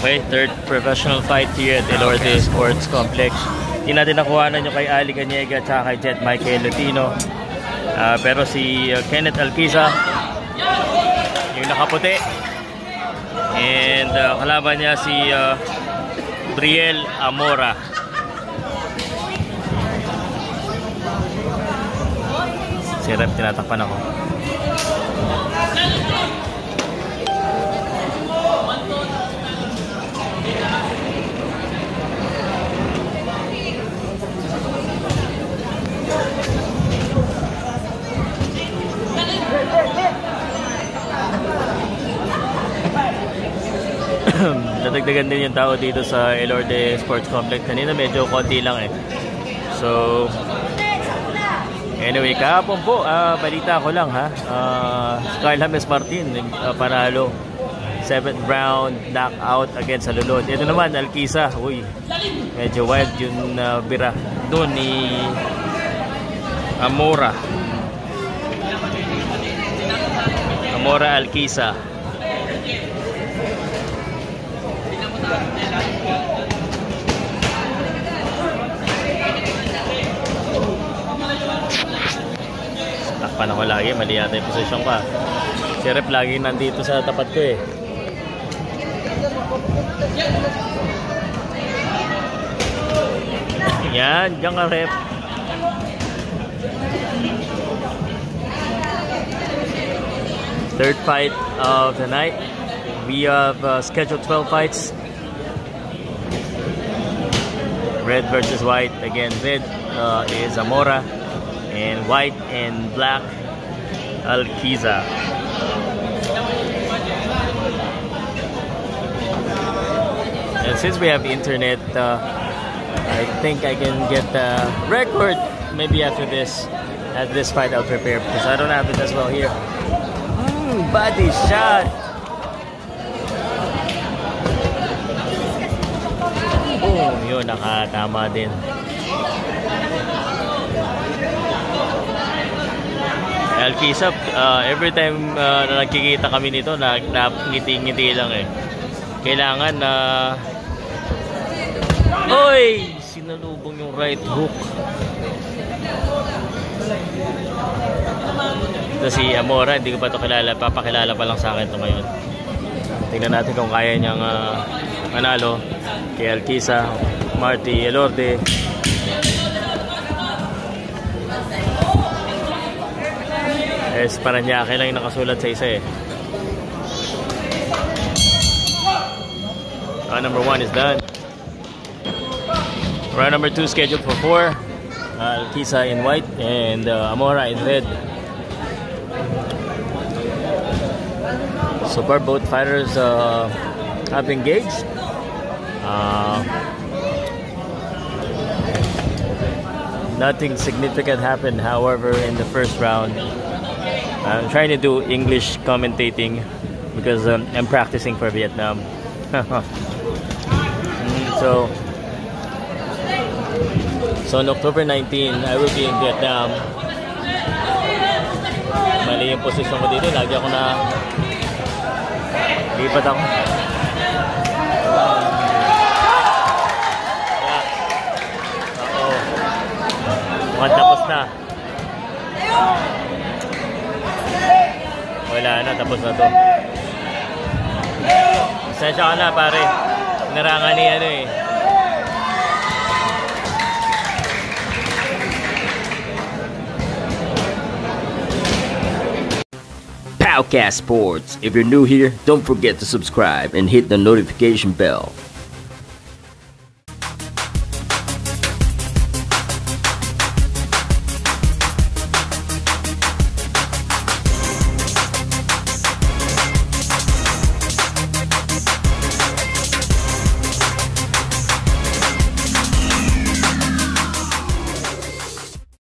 Okay, third professional fight here at Elorde Sports Complex. Hindi natin nakuhanan yung kay Ali Ganiega at kay Jet Michael Latino. Pero si Kenneth Alquiza, yung nakaputi. And kalaban niya si Briel Amora. Si Rep, tinatakpan ako. Natagdagan din yung tao dito sa Elorde Sports Complex. Kanina medyo konti lang eh. So, anyway, kahapon po, balita ko lang ha. Carl James Martin, panalo. 7th round, knockout against Alulod. Ito naman, Alquiza. Uy, medyo wild yung bira doon ni Amora. Amora Alquiza. Takpan ako lagi, mali yata yung posisyon pa. Si Rep lagi nandito sa tapat ko eh. Yan, dyan ka Rep. Third fight of the night. We have scheduled 12 fights. Red versus white. Again, red is Amora, and white and black Alquiza. And since we have internet, I think I can get the record. Maybe after this, at this fight, I'll prepare because I don't have it as well here. Body shot. Oh, yun, nakatama din. Alquiza, every time na nagkikita kami nito, ngiti-ngiti lang eh. Kailangan na... Oy! Sinalubong yung right hook. Ito si Amora, hindi ko pa ito kilala. Papakilala pa lang sa akin ito ngayon. Tingnan natin kung kaya niyang manalo kay Alquiza, Marty Elorde. Yes, parang niya lang yung nakasulat sa isa eh. Round number 1 is done. Round number 2 scheduled for 4. Alquiza in white and Amora in red. So far both fighters have engaged. Nothing significant happened, however, in the first round. I'm trying to do English commentating because I'm practicing for Vietnam. So on October 19, I will be in Vietnam. Mali yung posisyon ko dito, lagi ako na lipat ako. Mukhang tapos na. Wala na, tapos na to. Pasensya ka na pare. Narangan ni ano eh. Powcast Sports. If you're new here, don't forget to subscribe and hit the notification bell.